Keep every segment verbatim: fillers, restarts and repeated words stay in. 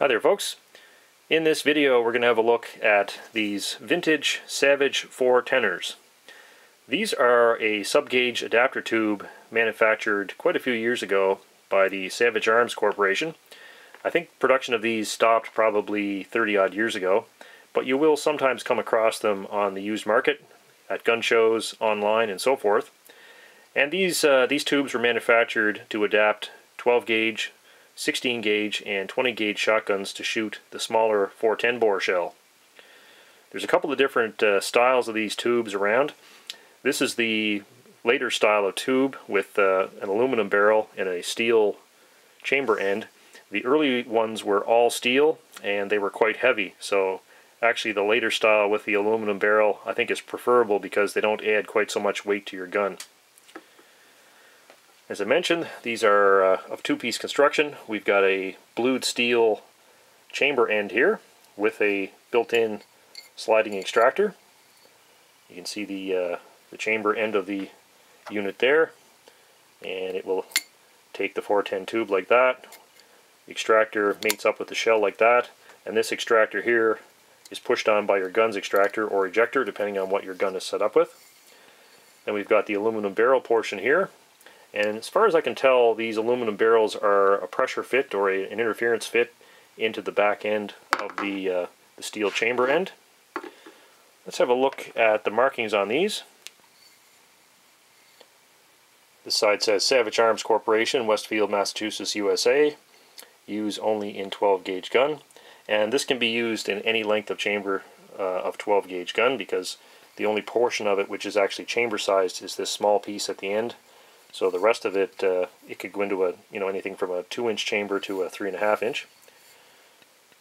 Hi there, folks. In this video we're going to have a look at these vintage Savage Four Tenners. These are a sub-gauge adapter tube manufactured quite a few years ago by the Savage Arms Corporation. I think production of these stopped probably thirty odd years ago, but you will sometimes come across them on the used market, at gun shows, online, and so forth. And these, uh, these tubes were manufactured to adapt twelve gauge, sixteen gauge, and twenty gauge shotguns to shoot the smaller four ten bore shell. There's a couple of different uh, styles of these tubes around. This is the later style of tube with uh, an aluminum barrel and a steel chamber end. The early ones were all steel and they were quite heavy, so actually the later style with the aluminum barrel I think is preferable because they don't add quite so much weight to your gun. As I mentioned, these are uh, of two-piece construction. We've got a blued steel chamber end here with a built-in sliding extractor. You can see the uh, the chamber end of the unit there, and it will take the four ten tube like that. The extractor mates up with the shell like that, and this extractor here is pushed on by your gun's extractor or ejector depending on what your gun is set up with. Then we've got the aluminum barrel portion here, and as far as I can tell these aluminum barrels are a pressure fit or a, an interference fit into the back end of the, uh, the steel chamber end. Let's have a look at the markings on these. This side says Savage Arms Corporation, Westfield, Massachusetts, U S A. Use only in twelve gauge gun. And this can be used in any length of chamber uh, of twelve gauge gun, because the only portion of it which is actually chamber sized is this small piece at the end. So the rest of it, uh, it could go into a, you know, anything from a two inch chamber to a three and a half inch.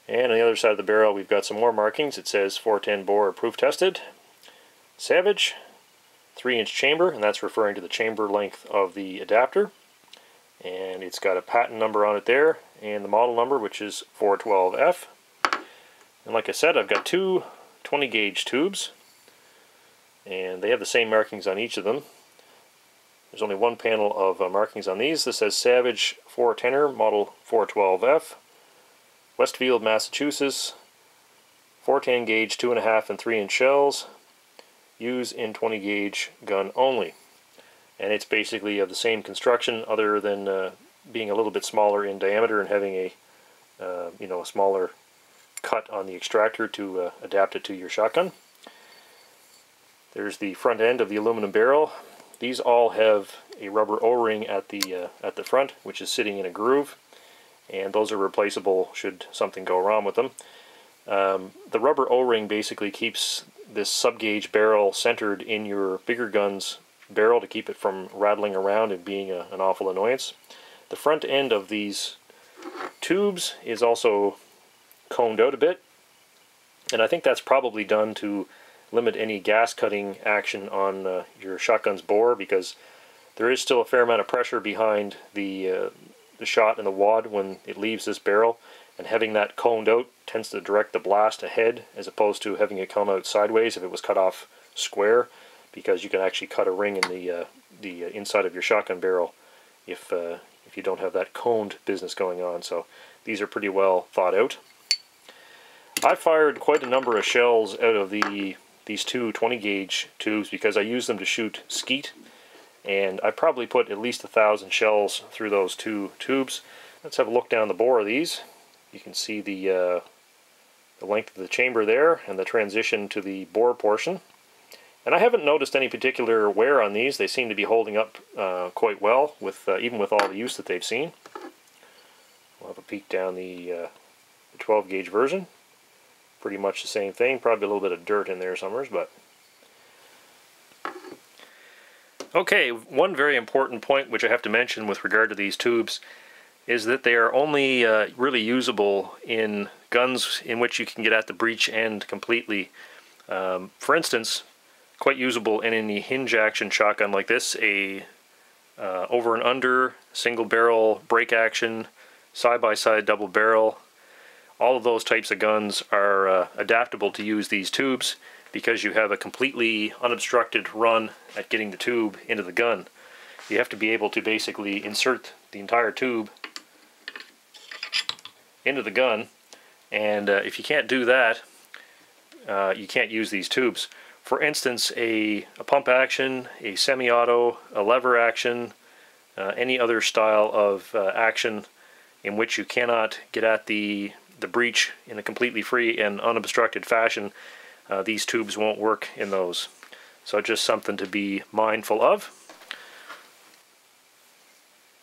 And on the other side of the barrel we've got some more markings. It says four ten bore proof tested, Savage, three inch chamber, and that's referring to the chamber length of the adapter. And it's got a patent number on it there, and the model number, which is four twelve F. And like I said, I've got two twenty gauge tubes, and they have the same markings on each of them. There's only one panel of uh, markings on these. This says Savage Four Tenner, model four twelve F, Westfield, Massachusetts, four ten gauge, two and a half and three inch shells. Use in twenty gauge gun only. And it's basically of the same construction, other than uh, being a little bit smaller in diameter and having a uh, you know, a smaller cut on the extractor to uh, adapt it to your shotgun. There's the front end of the aluminum barrel. These all have a rubber O-ring at the uh, at the front, which is sitting in a groove, and those are replaceable should something go wrong with them. Um, the rubber O-ring basically keeps this sub-gauge barrel centered in your bigger gun's barrel to keep it from rattling around and being a, an awful annoyance. The front end of these tubes is also coned out a bit, and I think that's probably done to limit any gas cutting action on uh, your shotgun's bore, because there is still a fair amount of pressure behind the, uh, the shot and the wad when it leaves this barrel, and having that coned out tends to direct the blast ahead as opposed to having it come out sideways if it was cut off square, because you can actually cut a ring in the, uh, the inside of your shotgun barrel if, uh, if you don't have that coned business going on. So these are pretty well thought out. I fired quite a number of shells out of the these two twenty gauge tubes because I use them to shoot skeet, and I probably put at least a thousand shells through those two tubes. Let's have a look down the bore of these. You can see the, uh, the length of the chamber there and the transition to the bore portion. And I haven't noticed any particular wear on these. They seem to be holding up uh, quite well, with uh, even with all the use that they've seen. We'll have a peek down the, uh, the twelve gauge version. Pretty much the same thing. Probably a little bit of dirt in there somewhere, but... Okay, one very important point which I have to mention with regard to these tubes is that they are only uh, really usable in guns in which you can get at the breech end completely. Um, for instance, quite usable in any hinge action shotgun like this, a uh, over and under, single barrel, break action, side by side, double barrel. All of those types of guns are uh, adaptable to use these tubes, because you have a completely unobstructed run at getting the tube into the gun. You have to be able to basically insert the entire tube into the gun And uh, if you can't do that, uh, you can't use these tubes. For instance, a, a pump action, a semi-auto, a lever action, uh, any other style of uh, action in which you cannot get at the, the breech in a completely free and unobstructed fashion, uh, these tubes won't work in those. So just something to be mindful of.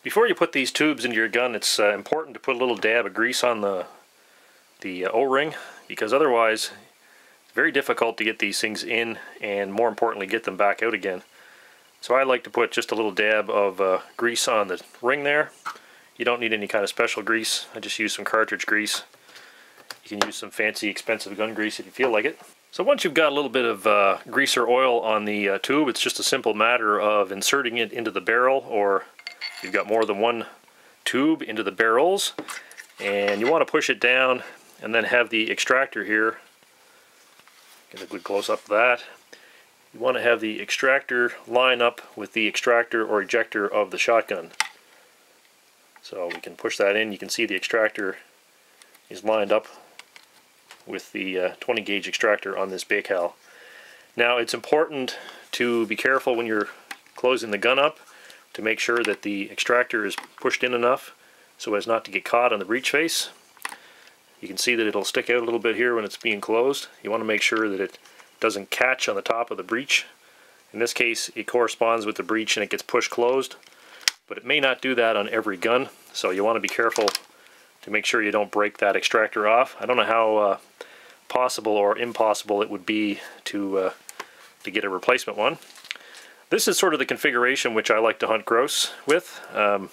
Before you put these tubes into your gun, it's uh, important to put a little dab of grease on the, the uh, O-ring, because otherwise it's very difficult to get these things in and, more importantly, get them back out again. So I like to put just a little dab of uh, grease on the ring there. You don't need any kind of special grease. I just use some cartridge grease. You can use some fancy expensive gun grease if you feel like it. So once you've got a little bit of uh, grease or oil on the uh, tube, it's just a simple matter of inserting it into the barrel, or if you've got more than one tube, into the barrels, and you want to push it down and then have the extractor here. Get a good close-up of that. You want to have the extractor line up with the extractor or ejector of the shotgun. So we can push that in. You can see the extractor is lined up with the uh, twenty gauge extractor on this Baikal. Now it's important to be careful when you're closing the gun up to make sure that the extractor is pushed in enough so as not to get caught on the breech face. You can see that it'll stick out a little bit here when it's being closed. You want to make sure that it doesn't catch on the top of the breech. In this case, it corresponds with the breech and it gets pushed closed, but it may not do that on every gun, so you want to be careful to make sure you don't break that extractor off. I don't know how uh, possible or impossible it would be to uh, to get a replacement one. This is sort of the configuration which I like to hunt grouse with. Um,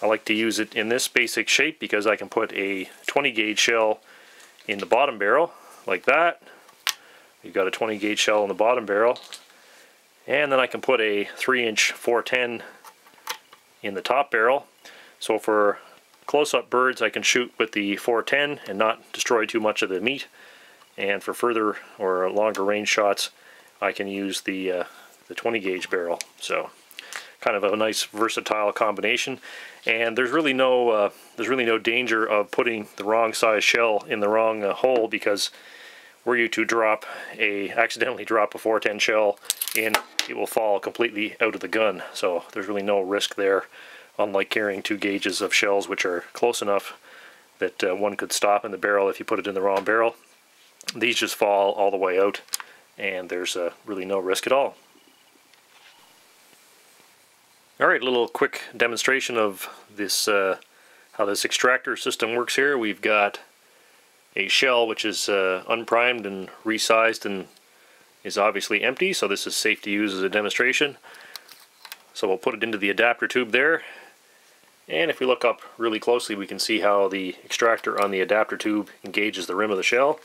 I like to use it in this basic shape because I can put a twenty gauge shell in the bottom barrel like that. You've got a twenty gauge shell in the bottom barrel, and then I can put a three inch four ten in the top barrel. So for close-up birds, I can shoot with the four ten and not destroy too much of the meat, and for further or longer range shots I can use the uh, the twenty gauge barrel. So kind of a nice versatile combination, and there's really no uh, there's really no danger of putting the wrong size shell in the wrong uh, hole, because were you to drop a accidentally drop a four ten shell in, it will fall completely out of the gun. So there's really no risk there, unlike carrying two gauges of shells which are close enough that uh, one could stop in the barrel if you put it in the wrong barrel. These just fall all the way out and there's uh, really no risk at all. Alright, a little quick demonstration of this uh, how this extractor system works here. We've got a shell which is uh, unprimed and resized and is obviously empty, so this is safe to use as a demonstration. So we'll put it into the adapter tube there. And if we look up really closely, we can see how the extractor on the adapter tube engages the rim of the shell.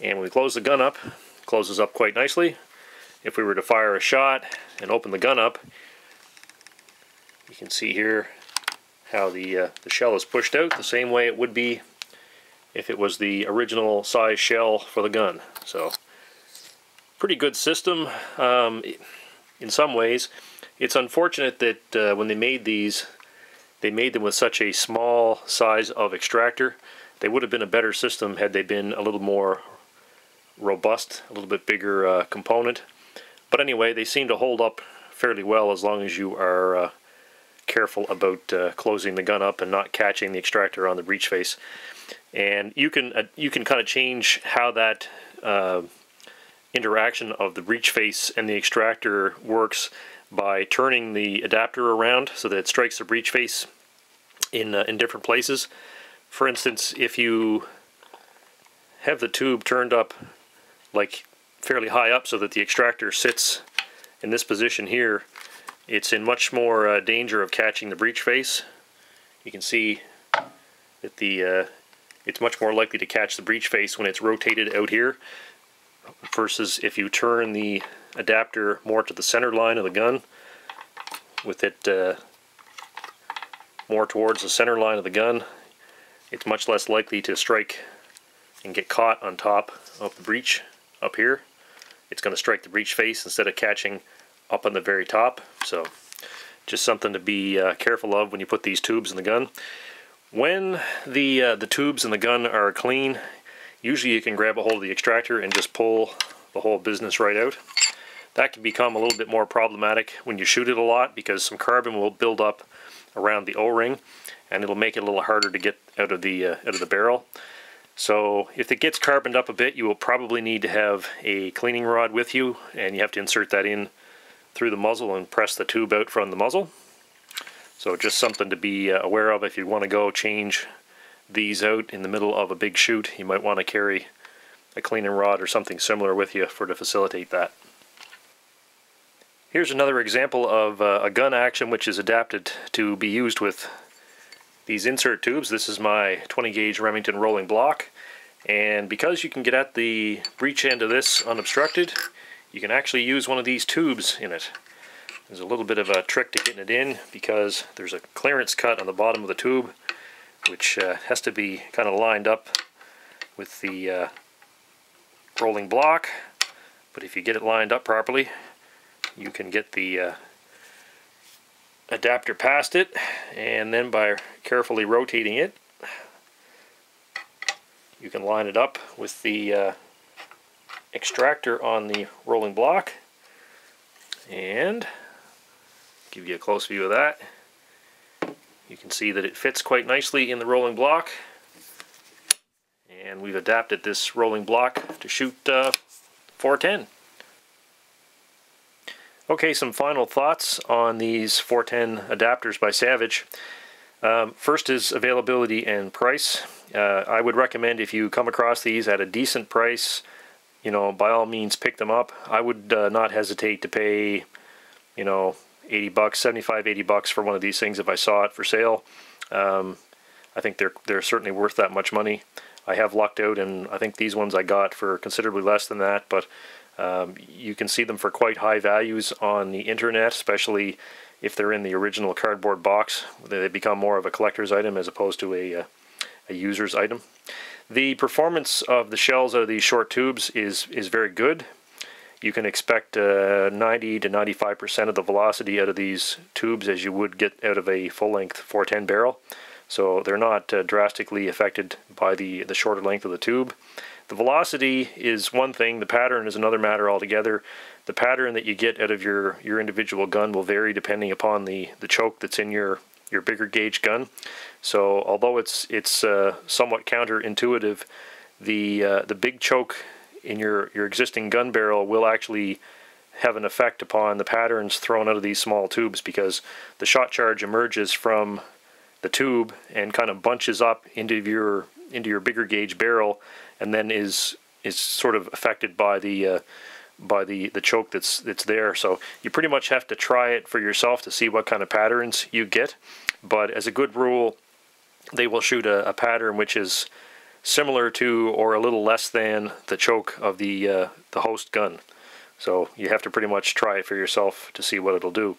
And when we close the gun up, it closes up quite nicely. If we were to fire a shot and open the gun up, you can see here how the, uh, the shell is pushed out the same way it would be if it was the original size shell for the gun. So, pretty good system. Um, it, In some ways, it's unfortunate that uh, when they made these, they made them with such a small size of extractor. They would have been a better system had they been a little more robust, a little bit bigger uh, component. But anyway, they seem to hold up fairly well as long as you are uh, careful about uh, closing the gun up and not catching the extractor on the breech face. And you can uh, you can kind of change how that Uh, interaction of the breech face and the extractor works by turning the adapter around so that it strikes the breech face in, uh, in different places. For instance, if you have the tube turned up like fairly high up so that the extractor sits in this position here, it's in much more uh, danger of catching the breech face. You can see that the uh, it's much more likely to catch the breech face when it's rotated out here, versus if you turn the adapter more to the center line of the gun, with it uh, more towards the center line of the gun, it's much less likely to strike and get caught on top of the breech up here. It's going to strike the breech face instead of catching up on the very top. So just something to be uh, careful of when you put these tubes in the gun. When the uh, the tubes and the gun are clean, usually you can grab a hold of the extractor and just pull the whole business right out. That can become a little bit more problematic when you shoot it a lot, because some carbon will build up around the O-ring and it'll make it a little harder to get out of the uh, out of the barrel. So if it gets carboned up a bit, you will probably need to have a cleaning rod with you, and you have to insert that in through the muzzle and press the tube out from the muzzle. So just something to be aware of if you want to go change these out in the middle of a big shoot. You might want to carry a cleaning rod or something similar with you for to facilitate that. Here's another example of uh, a gun action which is adapted to be used with these insert tubes. This is my twenty gauge Remington rolling block, and because you can get at the breech end of this unobstructed, you can actually use one of these tubes in it. There's a little bit of a trick to getting it in, because there's a clearance cut on the bottom of the tube which uh, has to be kind of lined up with the uh, rolling block, but if you get it lined up properly, you can get the uh, adapter past it, and then by carefully rotating it, you can line it up with the uh, extractor on the rolling block. And give you a close view of that. You can see that it fits quite nicely in the rolling block, and we've adapted this rolling block to shoot uh, four ten. Okay, some final thoughts on these four ten adapters by Savage. Um, first is availability and price. Uh, I would recommend, if you come across these at a decent price, you know, by all means pick them up. I would uh, not hesitate to pay, you know, eighty bucks, seventy-five, eighty bucks for one of these things if I saw it for sale. Um, I think they're, they're certainly worth that much money. I have lucked out, and I think these ones I got for considerably less than that, but Um, you can see them for quite high values on the internet, especially if they're in the original cardboard box. They become more of a collector's item as opposed to a, uh, a user's item. The performance of the shells out of these short tubes is, is very good. You can expect uh, ninety to ninety-five percent of the velocity out of these tubes as you would get out of a full-length four ten barrel. So they're not uh, drastically affected by the, the shorter length of the tube. The velocity is one thing, the pattern is another matter altogether. The pattern that you get out of your, your individual gun will vary depending upon the, the choke that's in your, your bigger gauge gun. So although it's, it's uh, somewhat counterintuitive, the, uh, the big choke in your, your existing gun barrel will actually have an effect upon the patterns thrown out of these small tubes, because the shot charge emerges from the tube and kind of bunches up into your into your bigger gauge barrel, and then is is sort of affected by the uh, by the the choke that's that's there. So you pretty much have to try it for yourself to see what kind of patterns you get. But as a good rule, they will shoot a, a pattern which is similar to or a little less than the choke of the uh, the host gun. So you have to pretty much try it for yourself to see what it'll do.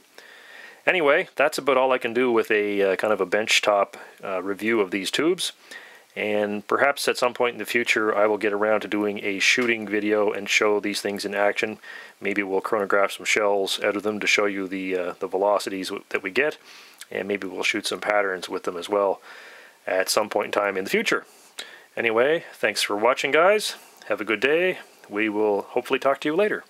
Anyway, that's about all I can do with a uh, kind of a benchtop uh, review of these tubes, and perhaps at some point in the future I will get around to doing a shooting video and show these things in action. Maybe we'll chronograph some shells out of them to show you the, uh, the velocities that we get, and maybe we'll shoot some patterns with them as well at some point in time in the future. Anyway, thanks for watching, guys. Have a good day. We will hopefully talk to you later.